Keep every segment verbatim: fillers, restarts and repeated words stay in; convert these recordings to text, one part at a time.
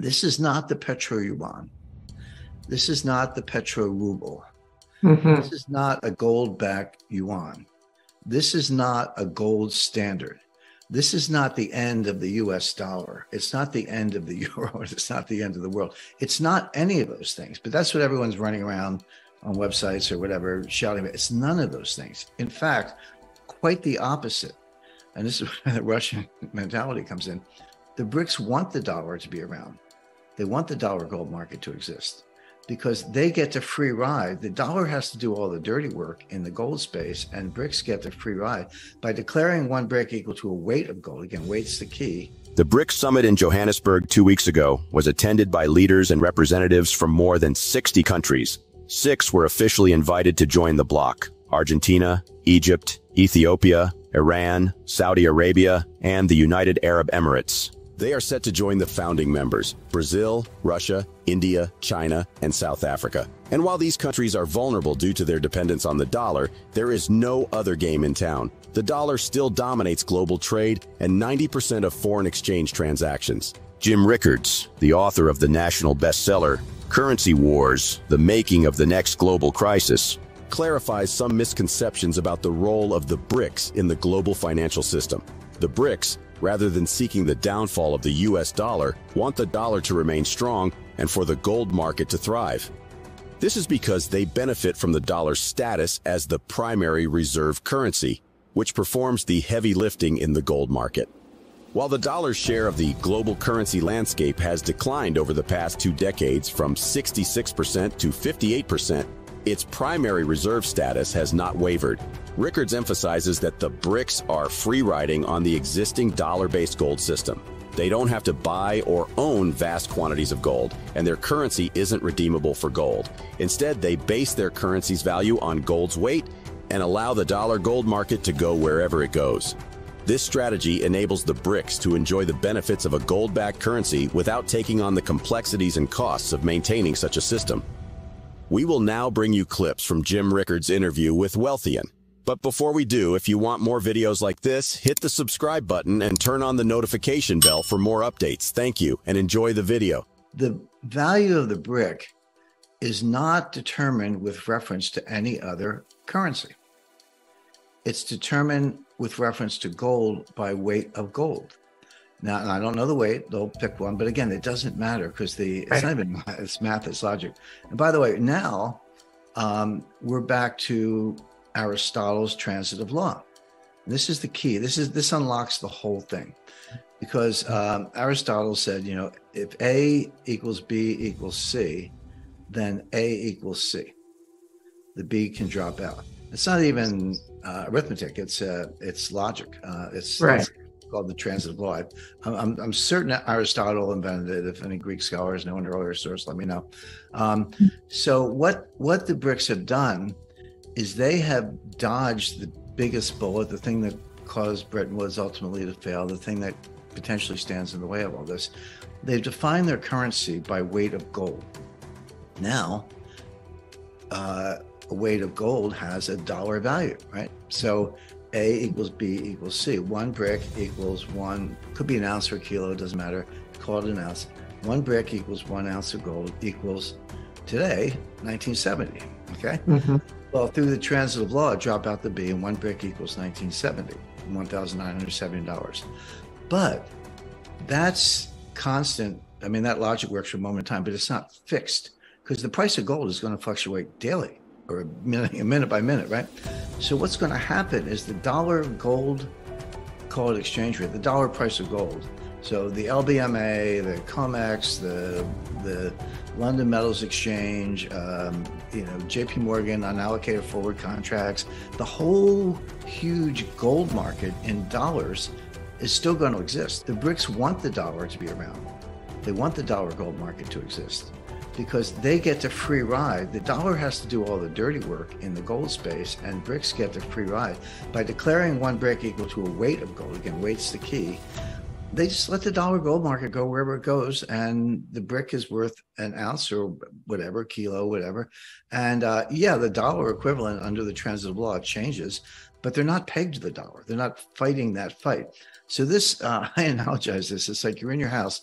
This is not the petro-yuan. This is not the petro-ruble. Mm-hmm. This is not a gold-backed yuan. This is not a gold standard. This is not the end of the U S dollar. It's not the end of the euro. It's not the end of the world. It's not any of those things. But that's what everyone's running around on websites or whatever shouting about. It's none of those things. In fact, quite the opposite. And this is where the Russian mentality comes in. The BRICS want the dollar to be around. They want the dollar gold market to exist because they get to free ride. The dollar has to do all the dirty work in the gold space, and BRICS get the free ride by declaring one brick equal to a weight of gold. Again, weight's the key. The BRICS summit in Johannesburg two weeks ago was attended by leaders and representatives from more than sixty countries. Six were officially invited to join the bloc: Argentina, Egypt, Ethiopia, Iran, Saudi Arabia, and the United Arab Emirates. They are set to join the founding members, Brazil, Russia, India, China, and South Africa. And while these countries are vulnerable due to their dependence on the dollar, there is no other game in town. The dollar still dominates global trade and ninety percent of foreign exchange transactions. Jim Rickards, the author of the national bestseller, Currency Wars: The Making of the Next Global Crisis, clarifies some misconceptions about the role of the BRICS in the global financial system. The BRICS, rather than seeking the downfall of the U S dollar, want the dollar to remain strong and for the gold market to thrive. This is because they benefit from the dollar's status as the primary reserve currency, which performs the heavy lifting in the gold market. While the dollar's share of the global currency landscape has declined over the past two decades from sixty-six percent to fifty-eight percent, its primary reserve status has not wavered. Rickards emphasizes that the BRICS are free riding on the existing dollar-based gold system. They don't have to buy or own vast quantities of gold, and their currency isn't redeemable for gold. Instead, they base their currency's value on gold's weight and allow the dollar gold market to go wherever it goes. This strategy enables the BRICS to enjoy the benefits of a gold-backed currency without taking on the complexities and costs of maintaining such a system. We will now bring you clips from Jim Rickards' interview with Wealthian. But before we do, if you want more videos like this, hit the subscribe button and turn on the notification bell for more updates. Thank you, and enjoy the video. The value of the brick is not determined with reference to any other currency. It's determined with reference to gold by weight of gold. Now, and I don't know the weight, they'll pick one, but again, it doesn't matter because the it's not even it's math, it's logic. And by the way, now um, we're back to Aristotle's transitive law. And this is the key. This is this unlocks the whole thing, because um, Aristotle said, you know, if A equals B equals C, then A equals C. The B can drop out. It's not even uh, arithmetic. It's uh, it's logic. Uh, it's right. It's, called the transitive law. I'm, I'm, I'm certain that Aristotle invented it. If any Greek scholars know an earlier source, let me know. Um, so what, what the BRICS have done is they have dodged the biggest bullet, the thing that caused Bretton Woods ultimately to fail, the thing that potentially stands in the way of all this. They've defined their currency by weight of gold. Now, uh, a weight of gold has a dollar value, right? So A equals B equals C. One brick equals one, could be an ounce or a kilo, it doesn't matter, call it an ounce. One brick equals one ounce of gold equals today, nineteen seventy, okay? Mm-hmm. Well, through the transitive law, drop out the B and one brick equals nineteen seventy, one thousand nine hundred seventy dollars. But that's constant. I mean, that logic works for a moment in time, but it's not fixed because the price of gold is going to fluctuate daily, or a minute, a minute by minute, right? So what's going to happen is the dollar gold, call it exchange rate, the dollar price of gold. So the L B M A, the COMEX, the the London Metals Exchange, um, you know, J P Morgan, unallocated forward contracts, the whole huge gold market in dollars is still going to exist. The BRICS want the dollar to be around. They want the dollar gold market to exist, because they get to free ride. The dollar has to do all the dirty work in the gold space, and BRICS get to free ride by declaring one brick equal to a weight of gold. Again, weight's the key. They just let the dollar gold market go wherever it goes, and the brick is worth an ounce or whatever, kilo, whatever. And uh, yeah, the dollar equivalent under the transitive law changes, but they're not pegged to the dollar. They're not fighting that fight. So this, uh, I analogize this, it's like you're in your house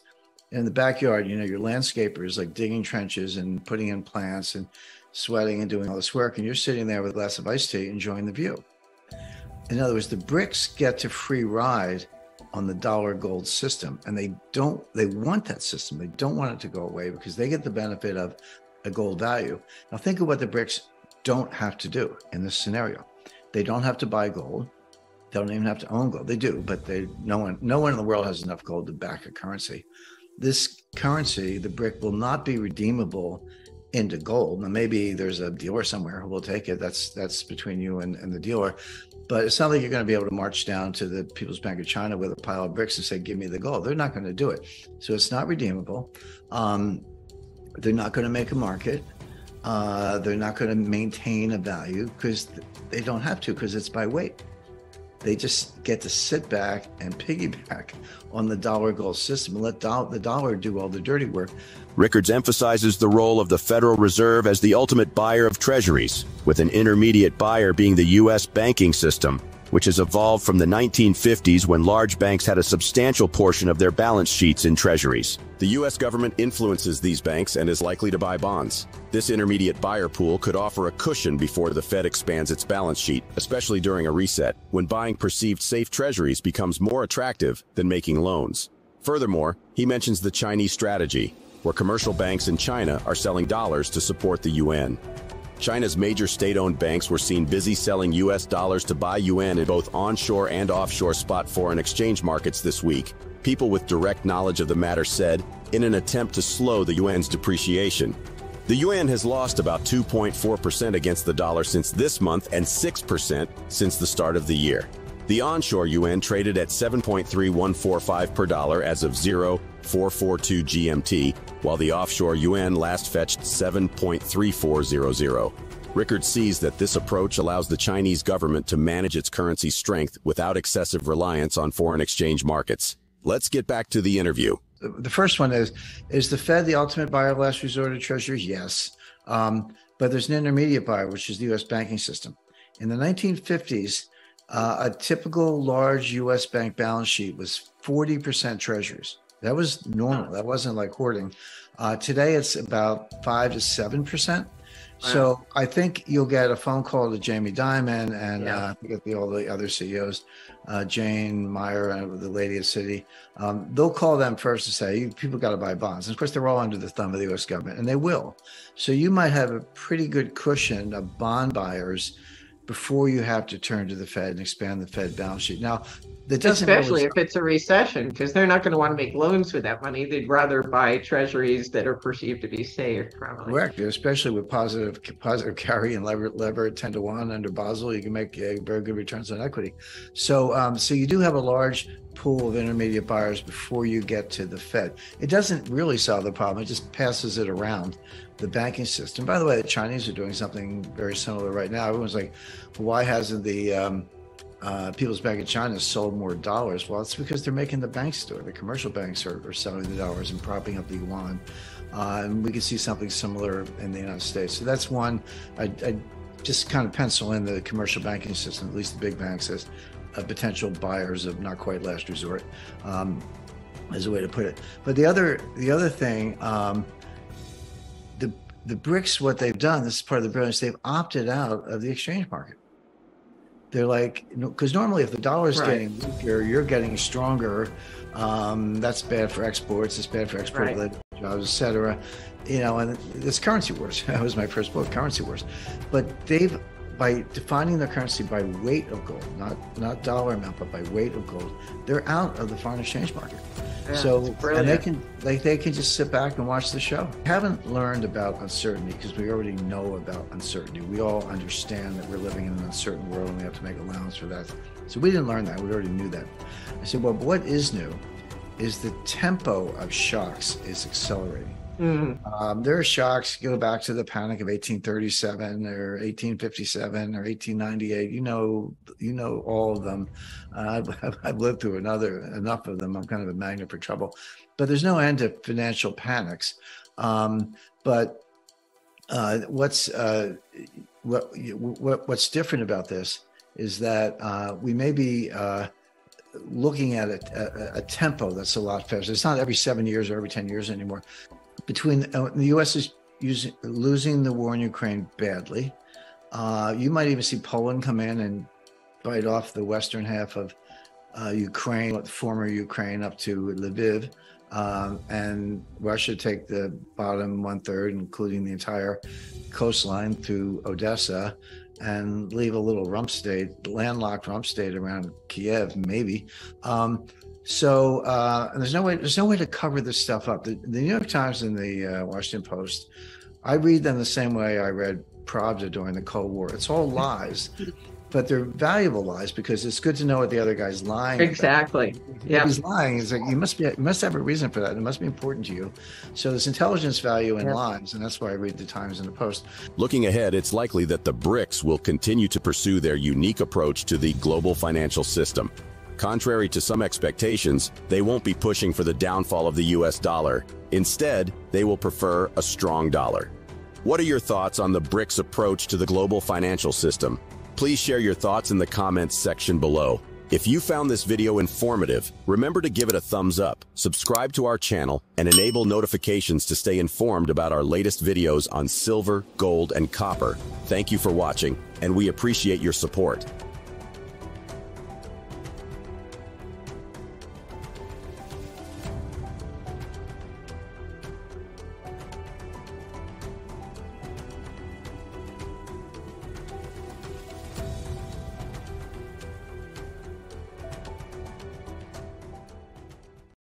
in the backyard, you know, your landscaper is like digging trenches and putting in plants and sweating and doing all this work. And you're sitting there with a glass of iced tea, enjoying the view. In other words, the BRICS get to free ride on the dollar gold system. And they don't, they want that system. They don't want it to go away because they get the benefit of a gold value. Now think of what the BRICS don't have to do in this scenario. They don't have to buy gold. They don't even have to own gold. They do, but they no one no one in the world has enough gold to back a currency. This currency, the BRIC, will not be redeemable into gold. Now maybe there's a dealer somewhere who will take it. That's that's between you and, and the dealer. But it's not like you're going to be able to march down to the People's Bank of China with a pile of bricks and say, give me the gold. They're not going to do it. So it's not redeemable. Um, they're not going to make a market. Uh, they're not going to maintain a value because they don't have to, because it's by weight. They just get to sit back and piggyback on the dollar gold system and let do- the dollar do all the dirty work. Rickards emphasizes the role of the Federal Reserve as the ultimate buyer of treasuries, with an intermediate buyer being the U S banking system, which has evolved from the nineteen fifties when large banks had a substantial portion of their balance sheets in treasuries. The U S government influences these banks and is likely to buy bonds. This intermediate buyer pool could offer a cushion before the Fed expands its balance sheet, especially during a reset, when buying perceived safe treasuries becomes more attractive than making loans. Furthermore, he mentions the Chinese strategy, where commercial banks in China are selling dollars to support the yuan. China's major state-owned banks were seen busy selling U S dollars to buy yuan in both onshore and offshore spot foreign exchange markets this week. People with direct knowledge of the matter said, in an attempt to slow the yuan's depreciation. The yuan has lost about two point four percent against the dollar since this month and six percent since the start of the year. The onshore yuan traded at seven point three one four five per dollar as of zero four forty-two G M T, while the offshore yuan last fetched seven point three four zero zero. Rickards sees that this approach allows the Chinese government to manage its currency strength without excessive reliance on foreign exchange markets. Let's get back to the interview. The first one is, is the Fed the ultimate buyer of last resort of treasuries? Yes. Um, but there's an intermediate buyer, which is the U S banking system. In the nineteen fifties, uh, a typical large U S bank balance sheet was forty percent treasuries. That was normal. That wasn't like hoarding. Uh, today, it's about five to seven percent. Wow. So I think you'll get a phone call to Jamie Dimon and yeah. uh, the, all the other C E Os, uh, Jane Meyer, and the lady at Citi. Um, they'll call them first and say, people got to buy bonds. And of course, they're all under the thumb of the U S government, and they will. So you might have a pretty good cushion of bond buyers before you have to turn to the Fed and expand the Fed balance sheet. Now, especially if it's a recession, because they're not going to want to make loans with that money. They'd rather buy treasuries that are perceived to be safe, probably. Correct, especially with positive positive carry and lever lever ten to one under Basel, you can make uh, very good returns on equity. So, um, so you do have a large pool of intermediate buyers before you get to the Fed. It doesn't really solve the problem. It just passes it around the banking system. By the way, the Chinese are doing something very similar right now. Everyone's like, why hasn't the um, Uh, People's Bank of China sold more dollars? Well, it's because they're making the banks do it. The commercial banks are, are selling the dollars and propping up the yuan. Uh, and we can see something similar in the United States. So that's one. I, I just kind of pencil in the commercial banking system, at least the big banks, as uh, potential buyers of not quite last resort, um, as a way to put it. But the other the other thing, um, the the BRICS, what they've done, this is part of the brilliance, they've opted out of the exchange market. They're like, because normally if the dollar's right. getting weaker, you're getting stronger. Um, that's bad for exports. It's bad for export-led right. jobs, et cetera. You know, and it's currency wars. That was my first book, Currency Wars. But they've, by defining their currency by weight of gold, not not dollar amount, but by weight of gold, they're out of the foreign exchange market. Yeah, so and they can they, they can just sit back and watch the show. We haven't learned about uncertainty because we already know about uncertainty. We all understand that we're living in an uncertain world and we have to make allowance for that. So we didn't learn that. We already knew that. I said, well, what is new is the tempo of shocks is accelerating. Mm-hmm. Um, there are shocks, go back to the panic of eighteen thirty-seven or eighteen fifty-seven or eighteen ninety-eight, you know, you know, all of them. Uh, I've, I've lived through another, enough of them. I'm kind of a magnet for trouble, but there's no end to financial panics. Um, but uh, what's, uh, what, what, what's different about this is that uh, we may be uh, looking at a, a, a tempo that's a lot faster. It's not every seven years or every ten years anymore. Between uh, the U S is using, losing the war in Ukraine badly. Uh, you might even see Poland come in and bite off the western half of uh, Ukraine, former Ukraine up to Lviv, uh, and Russia take the bottom one third, including the entire coastline through Odessa, and leave a little rump state, landlocked rump state around Kiev, maybe. Um, so uh, and there's no way, there's no way to cover this stuff up. The, the New York Times and the uh, Washington Post, I read them the same way I read Pravda during the Cold War. It's all lies, but they're valuable lies because it's good to know what the other guy's lying. Exactly. About. Yeah. If he's lying, it's like you must be, you must have a reason for that. It must be important to you. So there's intelligence value in yeah. lies, and that's why I read the Times and the Post. Looking ahead, it's likely that the BRICS will continue to pursue their unique approach to the global financial system. Contrary to some expectations, they won't be pushing for the downfall of the U S dollar. Instead, they will prefer a strong dollar. What are your thoughts on the BRICS approach to the global financial system? Please share your thoughts in the comments section below. If you found this video informative, remember to give it a thumbs up, subscribe to our channel, and enable notifications to stay informed about our latest videos on silver, gold, and copper. Thank you for watching, and we appreciate your support.